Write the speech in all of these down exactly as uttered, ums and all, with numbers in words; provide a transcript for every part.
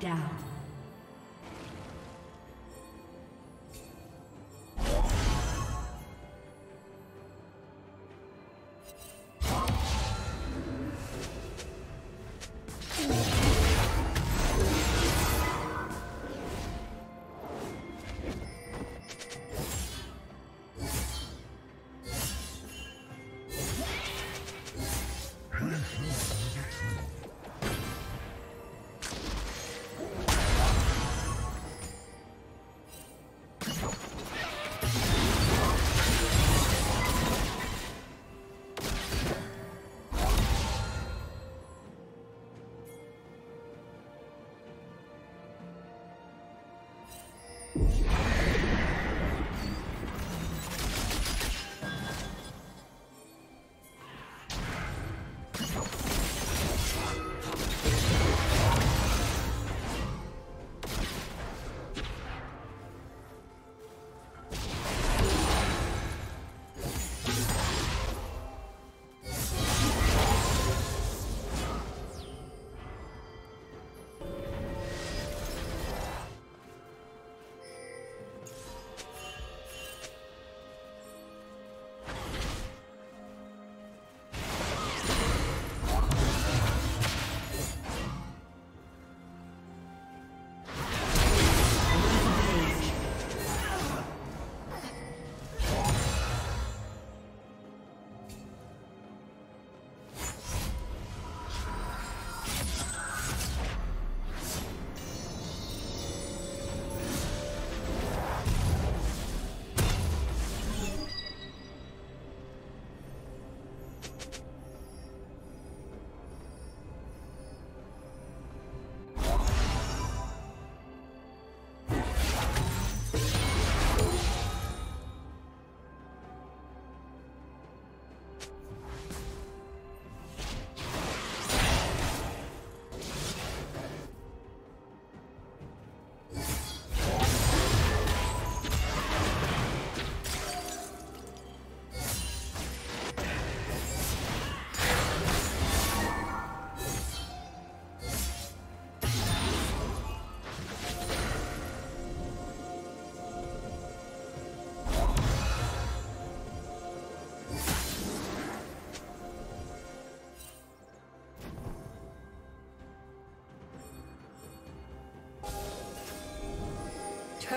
down.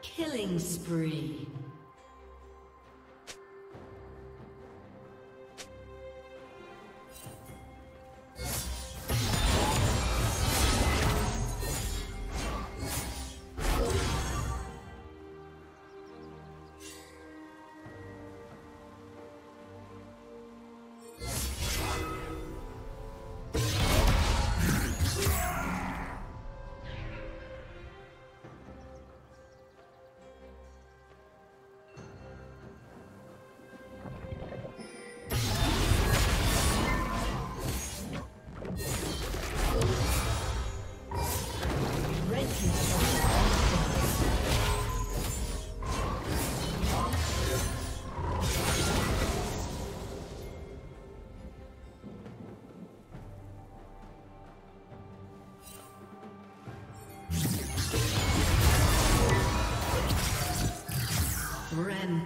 killing spree.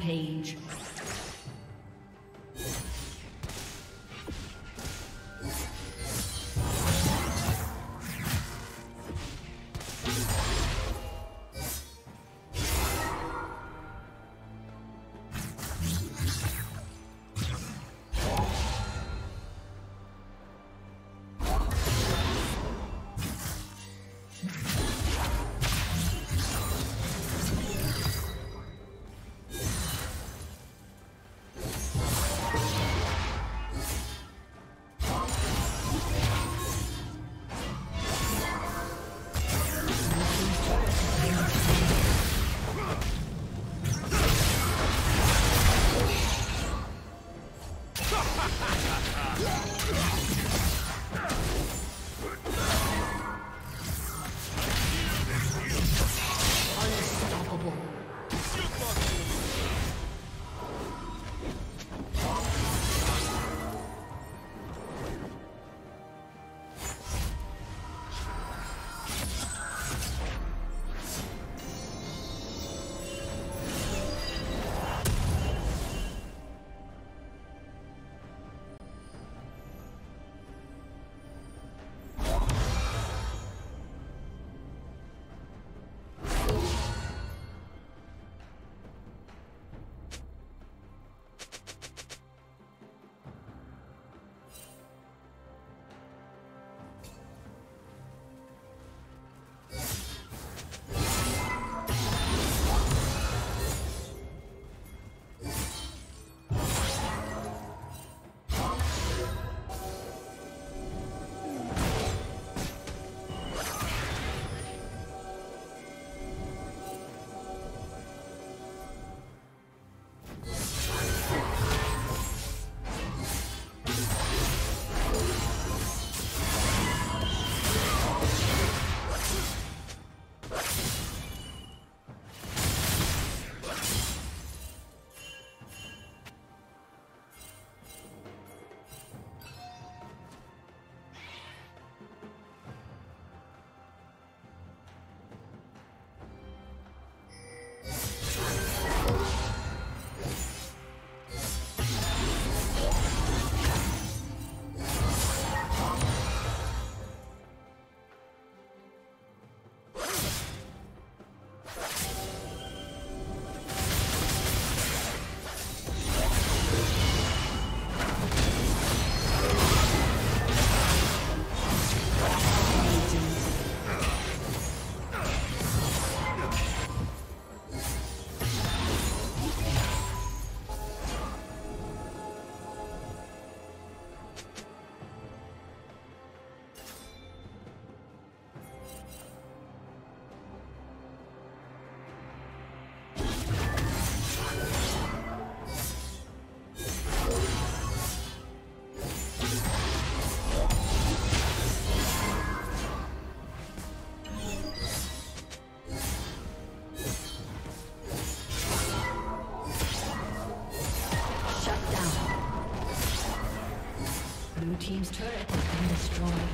Rampage. Blue team's turret has been destroyed.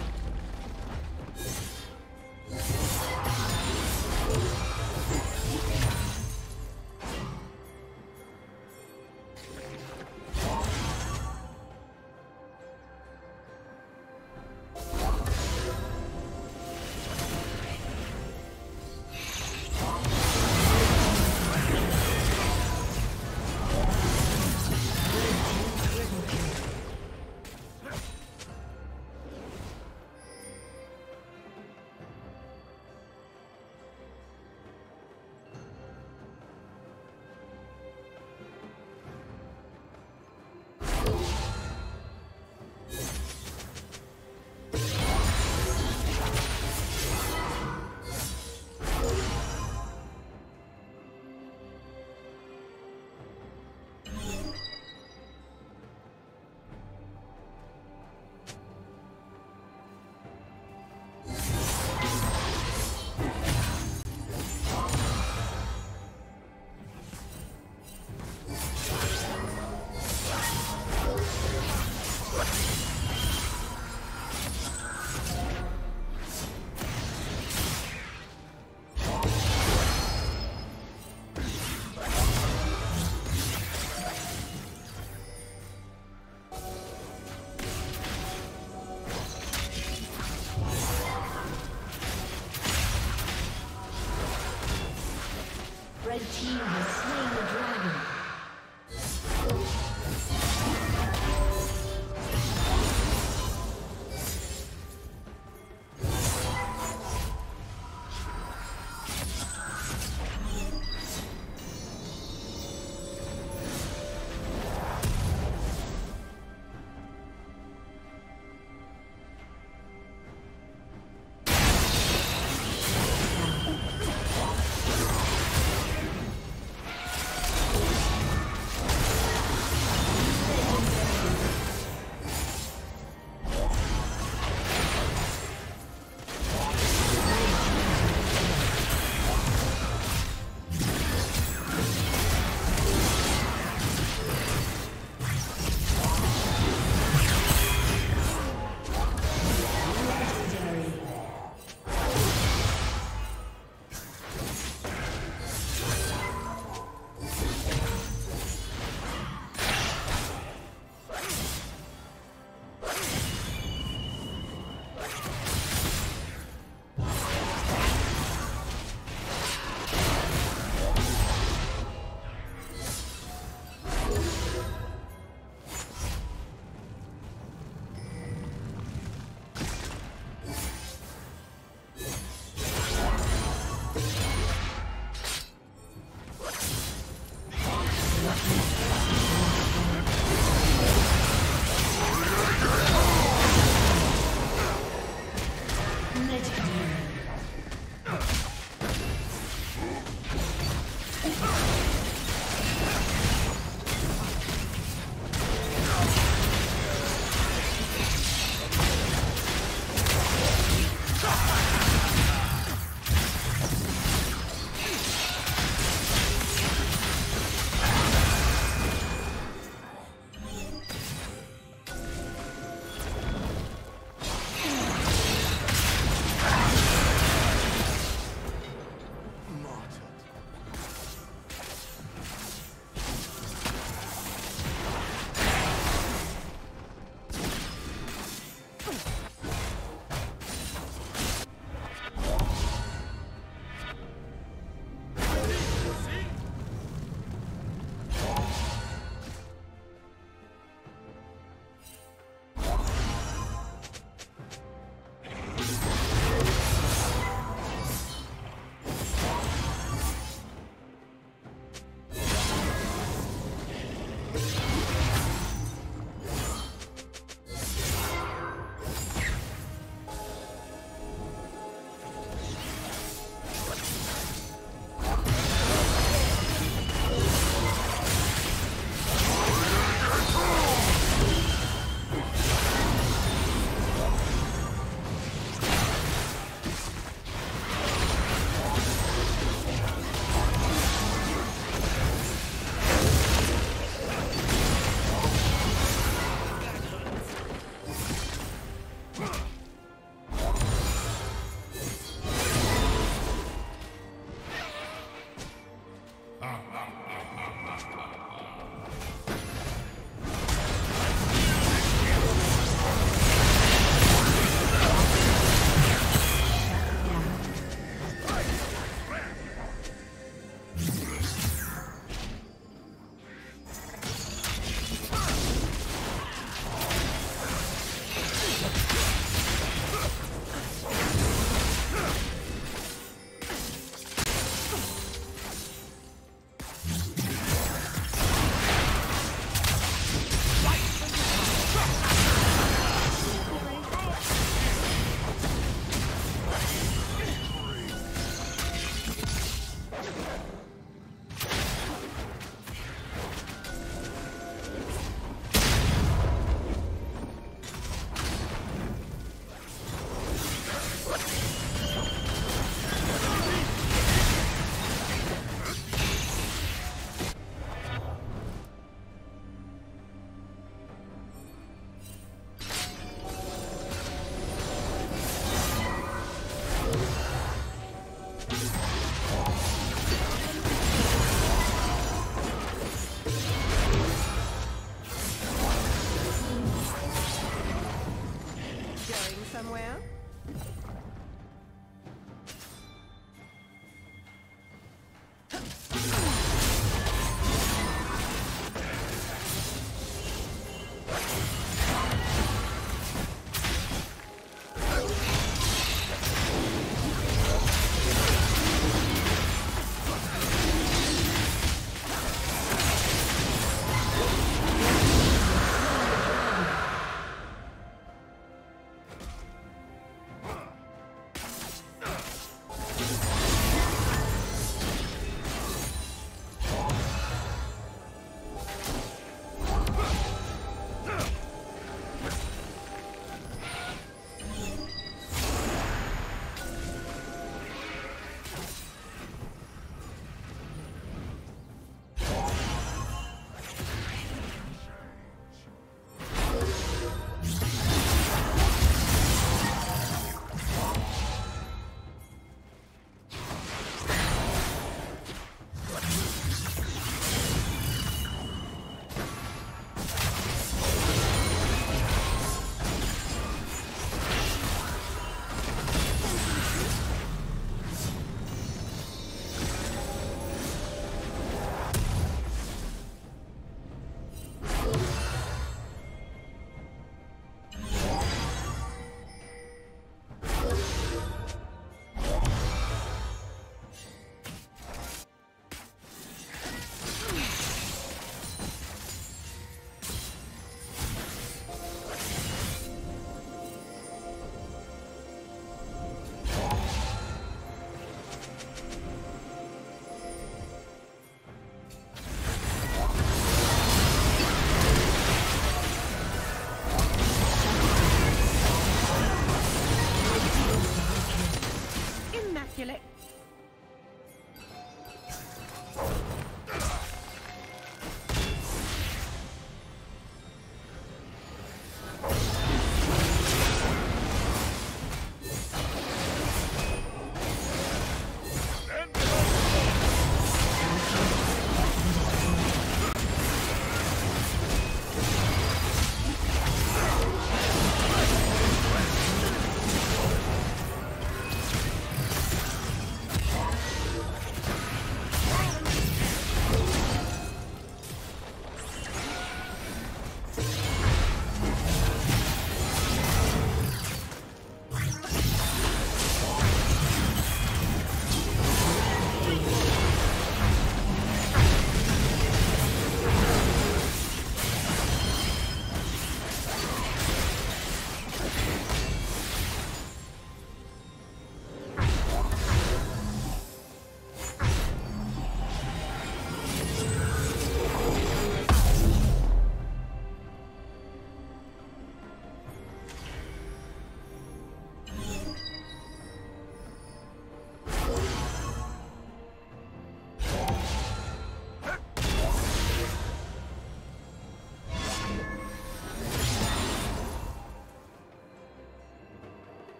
Red team has slain the dragon.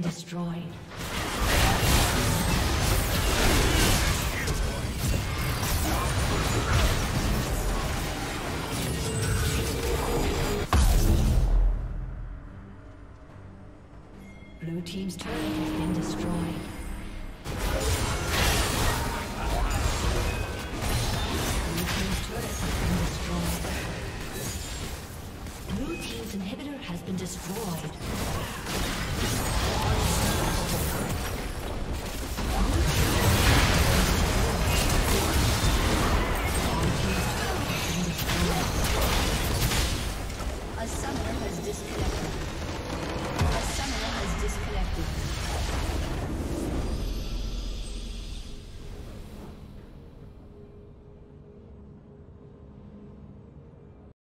Destroyed. Blue team's turret has been destroyed. Blue team's turret has been destroyed. Blue team's inhibitor has been destroyed. A summoner has disconnected.